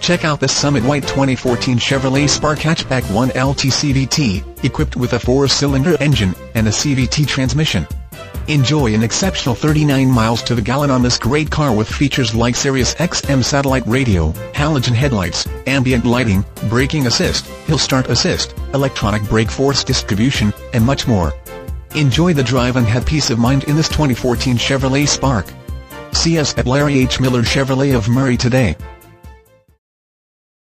Check out the Summit White 2014 Chevrolet Spark Hatchback 1LT CVT, equipped with a 4-cylinder engine and a CVT transmission. Enjoy an exceptional 39 miles to the gallon on this great car with features like Sirius XM satellite radio, halogen headlights, ambient lighting, braking assist, hill start assist, electronic brake force distribution, and much more. Enjoy the drive and have peace of mind in this 2014 Chevrolet Spark. See us at Larry H. Miller Chevrolet of Murray today.